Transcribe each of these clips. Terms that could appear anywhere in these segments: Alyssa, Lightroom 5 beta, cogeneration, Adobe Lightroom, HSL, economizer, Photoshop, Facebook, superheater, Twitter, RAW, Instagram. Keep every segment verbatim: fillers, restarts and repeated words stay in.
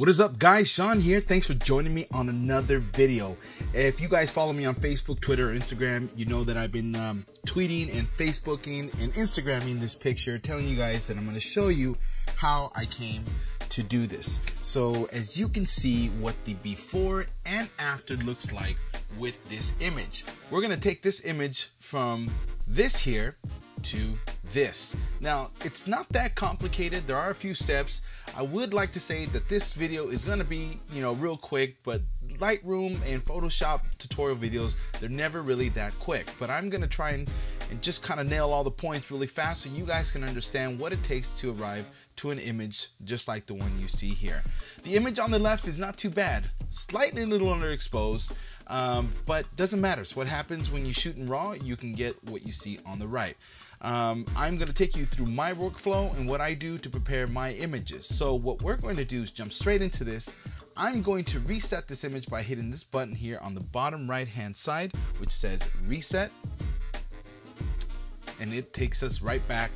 What is up, guys? Sean here. Thanks for joining me on another video. If you guys follow me on Facebook, Twitter, or Instagram, you know that I've been um, tweeting and Facebooking and Instagramming this picture, telling you guys that I'm going to show you how I came to do this. So as you can see what the before and after looks like with this image. We're going to take this image from this here to this. Now, it's not that complicated. There are a few steps. I would like to say that this video is going to be, you know, real quick, but Lightroom and Photoshop tutorial videos, they're never really that quick, but I'm going to try and, and just kind of nail all the points really fast so you guys can understand what it takes to arrive to an image just like the one you see here. The image on the left is not too bad, slightly a little underexposed, um, but doesn't matter. So what happens when you shoot in RAW, you can get what you see on the right. Um, I'm going to take you through my workflow and what I do to prepare my images. So what we're going to do is jump straight into this. I'm going to reset this image by hitting this button here on the bottom right hand side, which says reset. And it takes us right back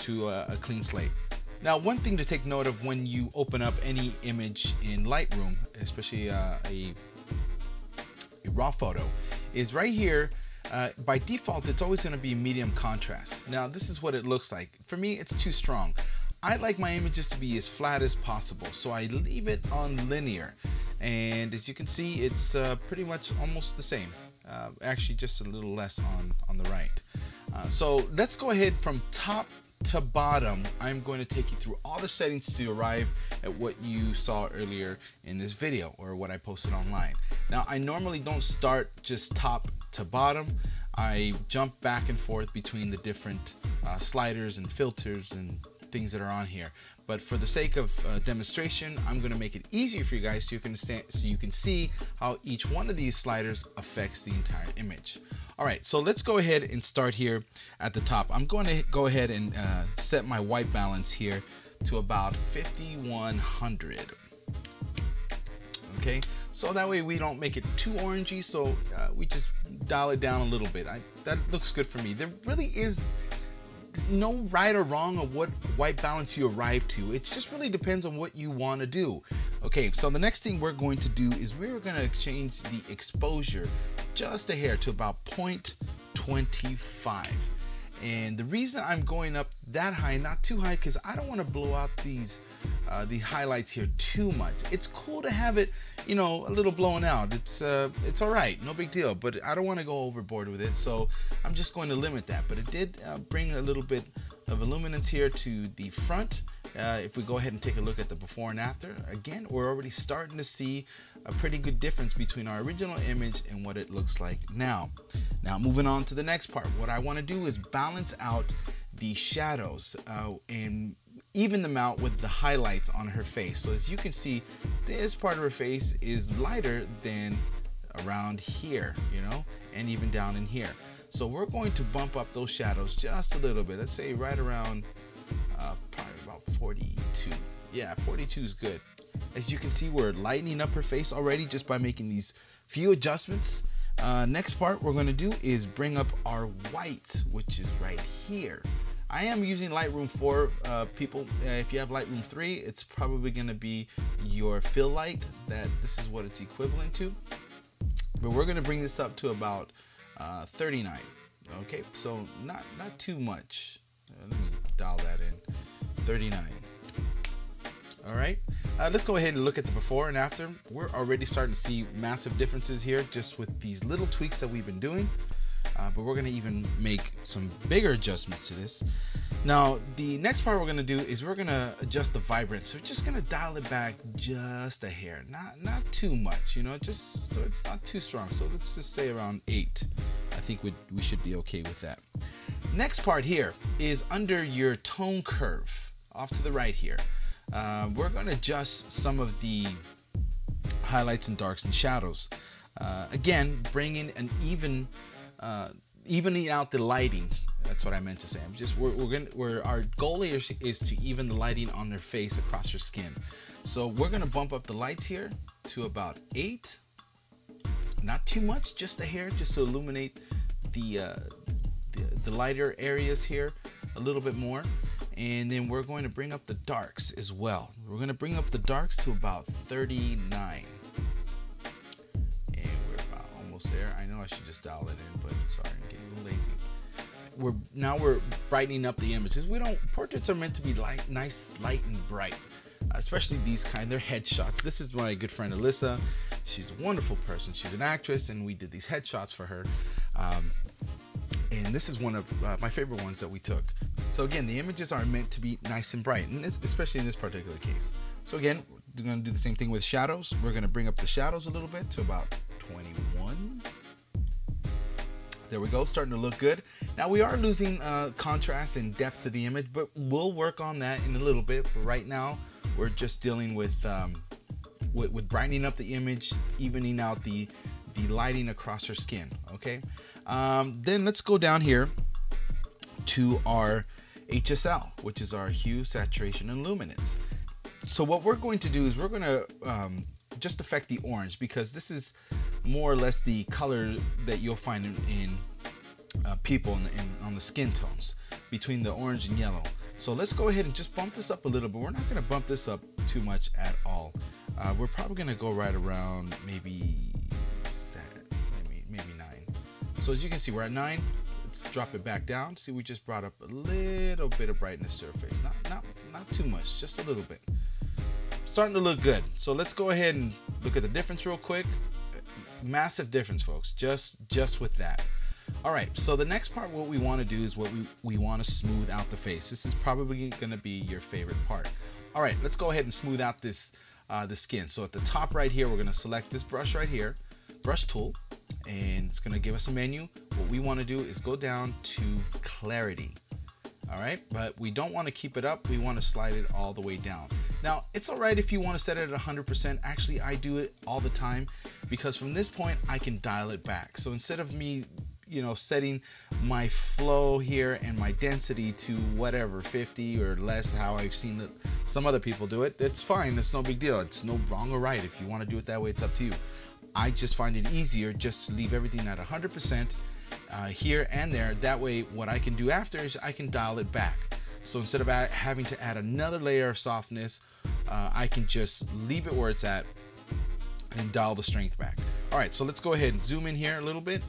to a, a clean slate. Now, one thing to take note of when you open up any image in Lightroom, especially uh, a, a RAW photo, is right here. Uh, by default, it's always going to be medium contrast. Now, this is what it looks like. For me, it's too strong. I like my images to be as flat as possible, so I leave it on linear. And as you can see, it's uh, pretty much almost the same. Uh, actually, just a little less on, on the right. Uh, so let's go ahead from top to bottom. I'm going to take you through all the settings to arrive at what you saw earlier in this video, or what I posted online. Now, I normally don't start just top to bottom. I jump back and forth between the different uh, sliders and filters and things that are on here. But for the sake of uh, demonstration, I'm going to make it easier for you guys so you, can stand, so you can see how each one of these sliders affects the entire image. All right, so let's go ahead and start here at the top. I'm going to go ahead and uh, set my white balance here to about fifty-one hundred. Okay, so that way we don't make it too orangey, so uh, we just dial it down a little bit. I, that looks good for me. There really is no right or wrong of what white balance you arrive to. It just really depends on what you want to do. Okay, so the next thing we're going to do is we're going to change the exposure just a hair to about zero point two five. And the reason I'm going up that high, not too high, because I don't want to blow out these uh, the highlights here too much. It's cool to have it, you know, a little blown out. It's uh, it's all right, no big deal. But I don't want to go overboard with it, so I'm just going to limit that. But it did uh, bring a little bit of illuminance here to the front. Uh, if we go ahead and take a look at the before and after, again, we're already starting to see a pretty good difference between our original image and what it looks like now. Now, moving on to the next part, what I want to do is balance out the shadows uh, and even them out with the highlights on her face. So as you can see, this part of her face is lighter than around here, you know, and even down in here. So we're going to bump up those shadows just a little bit. Let's say right around uh, probably about forty-two. Yeah, forty-two is good. As you can see, we're lightening up her face already just by making these few adjustments. Uh, next part we're going to do is bring up our whites, which is right here. I am using Lightroom four, uh, people. Uh, if you have Lightroom three, it's probably going to be your fill light. That this is what it's equivalent to. But we're going to bring this up to about Uh, thirty-nine. Okay, so not not too much. Uh, let me dial that in. thirty-nine. All right. Uh, let's go ahead and look at the before and after. We're already starting to see massive differences here, just with these little tweaks that we've been doing. Uh, but we're going to even make some bigger adjustments to this. Now, the next part we're going to do is we're going to adjust the vibrance. So we're just going to dial it back just a hair, not not too much, you know, just so it's not too strong. So let's just say around eight. I think we we should be okay with that. Next part here is under your tone curve, off to the right here. Uh, we're going to adjust some of the highlights and darks and shadows. Uh, again, bringing an even Uh, evening out the lighting. That's what I meant to say. I'm just we're, we're gonna we're our goal is, is to even the lighting on their face across your skin. So we're gonna bump up the lights here to about eight. Not too much, just a hair, just to illuminate the uh, the, the lighter areas here a little bit more. And then we're going to bring up the darks as well. We're going to bring up the darks to about thirty-nine. And we're about almost there. I know I should just dial it in, but sorry, I'm getting a little lazy. We're, now we're brightening up the images. We don't, portraits are meant to be light, nice, light and bright, especially these kind, they're headshots. This is my good friend Alyssa. She's a wonderful person. She's an actress and we did these headshots for her. Um, and this is one of uh, my favorite ones that we took. So again, the images are meant to be nice and bright, and this, especially in this particular case. So again, we're gonna do the same thing with shadows. We're gonna bring up the shadows a little bit to about twenty-one. There we go, starting to look good. Now we are losing uh, contrast and depth to the image, but we'll work on that in a little bit. But right now, we're just dealing with, um, with, with brightening up the image, evening out the, the lighting across your skin, okay? Um, then let's go down here to our H S L, which is our hue, saturation, and luminance. So what we're going to do is we're gonna um, just affect the orange, because this is more or less the color that you'll find in, in uh, people in, in, on the skin tones, between the orange and yellow. So let's go ahead and just bump this up a little bit. We're not gonna bump this up too much at all. Uh, we're probably gonna go right around maybe seven, maybe, maybe nine. So as you can see, we're at nine. Let's drop it back down. See, we just brought up a little bit of brightness to our face. Not, not, not too much, just a little bit. Starting to look good. So let's go ahead and look at the difference real quick. Massive difference, folks, just just with that. All right, so the next part, what we want to do is what we we want to smooth out the face. This is probably going to be your favorite part. All right, let's go ahead and smooth out this uh the skin. So at the top right here, we're going to select this brush right here, brush tool, and it's going to give us a menu. What we want to do is go down to clarity. All right, but we don't want to keep it up, we want to slide it all the way down. Now, it's all right if you want to set it at one hundred percent. Actually, I do it all the time, because from this point, I can dial it back. So instead of me, you know, setting my flow here and my density to whatever, fifty or less, how I've seen it, some other people do it, it's fine, it's no big deal. It's no wrong or right. If you want to do it that way, it's up to you. I just find it easier just to leave everything at one hundred percent uh, here and there. That way, what I can do after is I can dial it back. So instead of having to add another layer of softness, Uh, I can just leave it where it's at and dial the strength back. All right, so let's go ahead and zoom in here a little bit,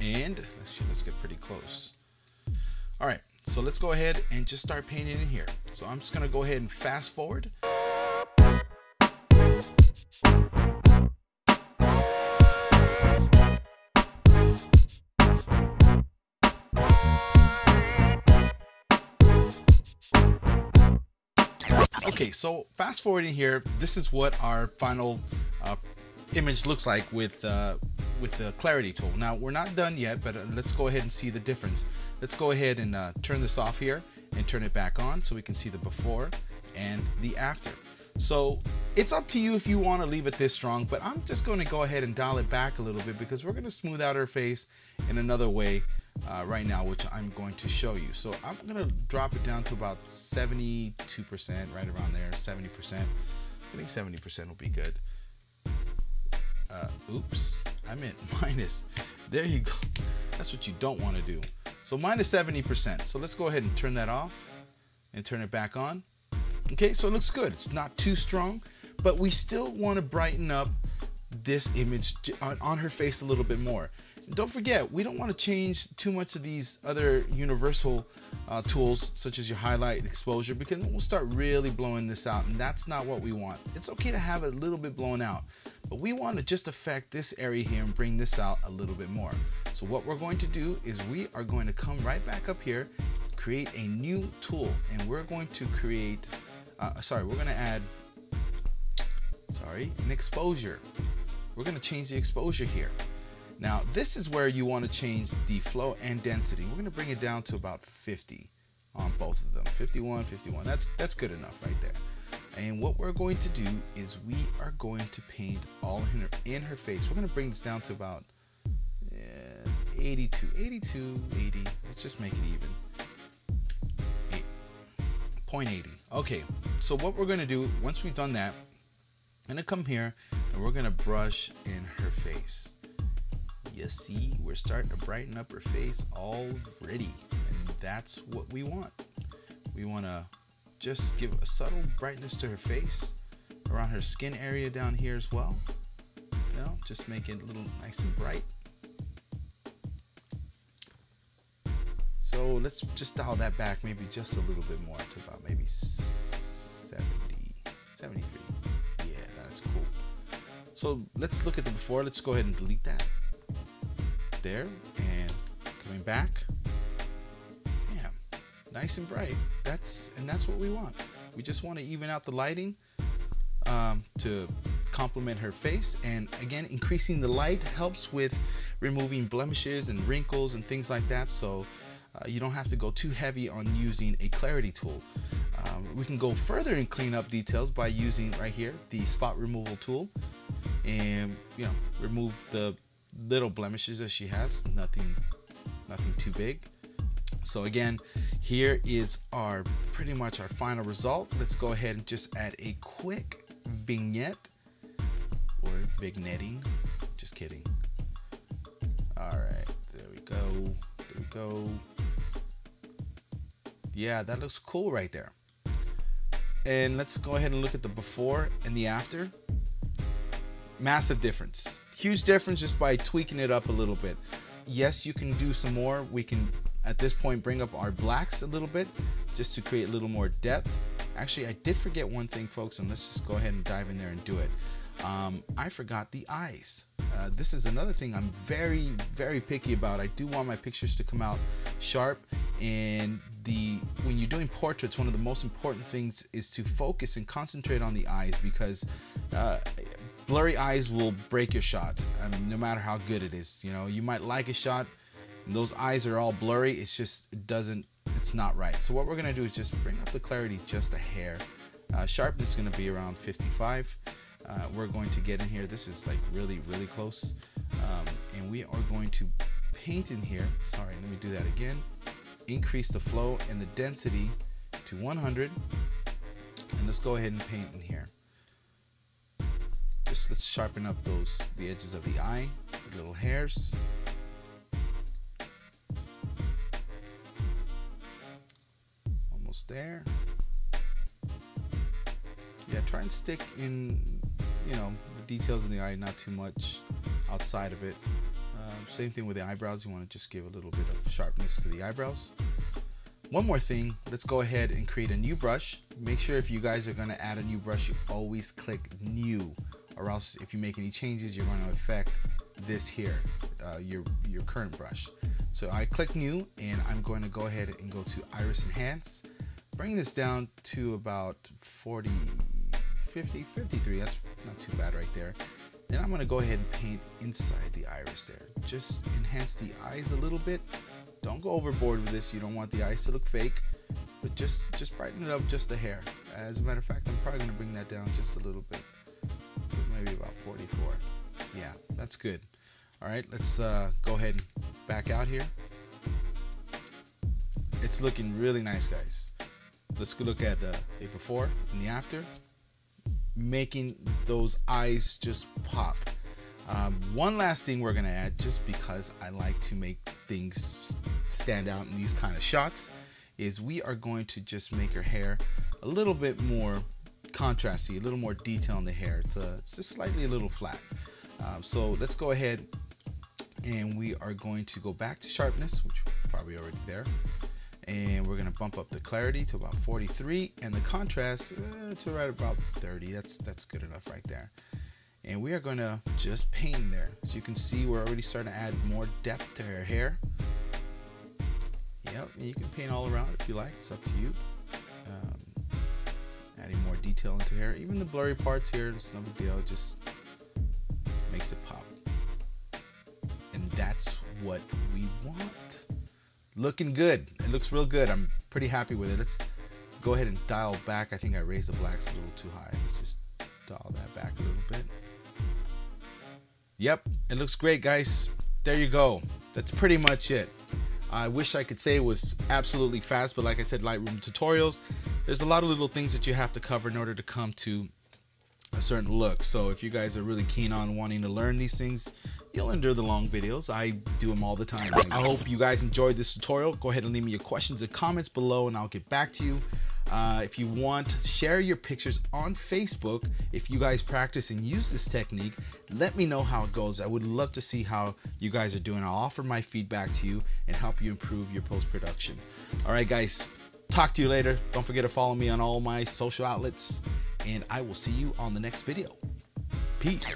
and let's, let's get pretty close. All right, so let's go ahead and just start painting in here. So I'm just gonna go ahead and fast forward. Okay, so fast forwarding here, this is what our final uh, image looks like with, uh, with the clarity tool. Now, we're not done yet, but uh, let's go ahead and see the difference. Let's go ahead and uh, turn this off here and turn it back on so we can see the before and the after. So it's up to you if you want to leave it this strong, but I'm just going to go ahead and dial it back a little bit, because we're going to smooth out our face in another way uh, right now, which I'm going to show you. So I'm going to drop it down to about seventy-two percent, right around there, seventy percent. I think seventy percent will be good. Uh, oops, I meant minus. There you go. That's what you don't want to do. So minus seventy percent. So let's go ahead and turn that off and turn it back on. Okay, so it looks good. It's not too strong, but we still want to brighten up this image on, on her face a little bit more. And don't forget, we don't want to change too much of these other universal uh, tools, such as your highlight and exposure, because we'll start really blowing this out, and that's not what we want. It's okay to have it a little bit blown out, but we want to just affect this area here and bring this out a little bit more. So what we're going to do is we are going to come right back up here, create a new tool, and we're going to create, uh, sorry, we're going to add, sorry, an exposure. We're going to change the exposure here. Now, this is where you want to change the flow and density. We're going to bring it down to about fifty on both of them, fifty-one, fifty-one. That's, that's good enough right there. And what we're going to do is we are going to paint all in her, in her face. We're going to bring this down to about yeah, eighty-two, eighty-two, eighty. Let's just make it even. zero point eight zero. Okay, so what we're going to do, once we've done that, I'm gonna come here and we're gonna brush in her face. You see, we're starting to brighten up her face already, and that's what we want. We want to just give a subtle brightness to her face, around her skin area down here as well. You know, just make it a little nice and bright. So let's just dial that back maybe just a little bit more to about maybe seventy, seventy-three. Yeah, that's cool. So let's look at the before. Let's go ahead and delete that. There, and coming back. Damn, nice and bright. That's, and that's what we want. We just want to even out the lighting um, to complement her face. And again, increasing the light helps with removing blemishes and wrinkles and things like that. So uh, you don't have to go too heavy on using a clarity tool. Um, we can go further and clean up details by using right here, the spot removal tool, and you know, remove the little blemishes that she has, nothing, nothing too big. So again, here is our pretty much our final result. Let's go ahead and just add a quick vignette or vignetting. Just kidding. All right, there we go. There we go. Yeah, that looks cool right there. And let's go ahead and look at the before and the after. Massive difference. Huge difference just by tweaking it up a little bit. Yes, you can do some more. We can, at this point, bring up our blacks a little bit just to create a little more depth. Actually, I did forget one thing, folks, and let's just go ahead and dive in there and do it. Um, I forgot the eyes. Uh, this is another thing I'm very, very picky about. I do want my pictures to come out sharp, and the when you're doing portraits, one of the most important things is to focus and concentrate on the eyes, because uh, blurry eyes will break your shot, I mean, no matter how good it is. You know, you might like a shot, and those eyes are all blurry. It's just, it doesn't, it's not right. So what we're gonna do is just bring up the clarity just a hair. Uh, sharpness is gonna be around fifty-five. Uh, we're going to get in here. This is like really, really close. Um, and we are going to paint in here. Sorry, let me do that again. Increase the flow and the density to one hundred. And let's go ahead and paint in here. Just let's sharpen up those, the edges of the eye, the little hairs. Almost there. Yeah, try and stick in, you know, the details in the eye, not too much outside of it. Uh, same thing with the eyebrows. You want to just give a little bit of sharpness to the eyebrows. One more thing, let's go ahead and create a new brush. Make sure if you guys are gonna add a new brush, you always click new, or else if you make any changes, you're gonna affect this here, uh, your, your current brush. So I click new, and I'm going to go ahead and go to Iris Enhance, bring this down to about forty, fifty, fifty-three, that's not too bad right there. Then I'm gonna go ahead and paint inside the iris there. Just enhance the eyes a little bit. Don't go overboard with this. You don't want the eyes to look fake, but just, just brighten it up just a hair. As a matter of fact, I'm probably gonna bring that down just a little bit to maybe about forty-four. Yeah, that's good. All right, let's uh, go ahead and back out here. It's looking really nice, guys. Let's go look at the, the before and the after. Making those eyes just pop. Um, one last thing we're gonna add, just because I like to make things stand out in these kind of shots, is we are going to just make her hair a little bit more contrasty, a little more detail in the hair. It's, a, it's just slightly a little flat. Um, so let's go ahead and we are going to go back to sharpness, which we're probably already there. And we're gonna bump up the clarity to about forty-three and the contrast uh, to right about thirty. That's, that's good enough right there. And we are gonna just paint there. As you can see, we're already starting to add more depth to her hair. Yep, and you can paint all around if you like, it's up to you. Um, adding more detail into hair. Even the blurry parts here, it's no big deal, it just makes it pop. And that's what we want. Looking good, it looks real good. I'm pretty happy with it. Let's go ahead and dial back. I think I raised the blacks a little too high. Let's just dial that back a little bit. Yep, it looks great, guys. There you go. That's pretty much it. I wish I could say it was absolutely fast, but like I said, Lightroom tutorials, there's a lot of little things that you have to cover in order to come to a certain look. So if you guys are really keen on wanting to learn these things, you'll endure the long videos. I do them all the time. I hope you guys enjoyed this tutorial. Go ahead and leave me your questions and comments below and I'll get back to you. Uh, if you want, share your pictures on Facebook. If you guys practice and use this technique, let me know how it goes. I would love to see how you guys are doing. I'll offer my feedback to you and help you improve your post-production. All right, guys, talk to you later. Don't forget to follow me on all my social outlets, and I will see you on the next video. Peace.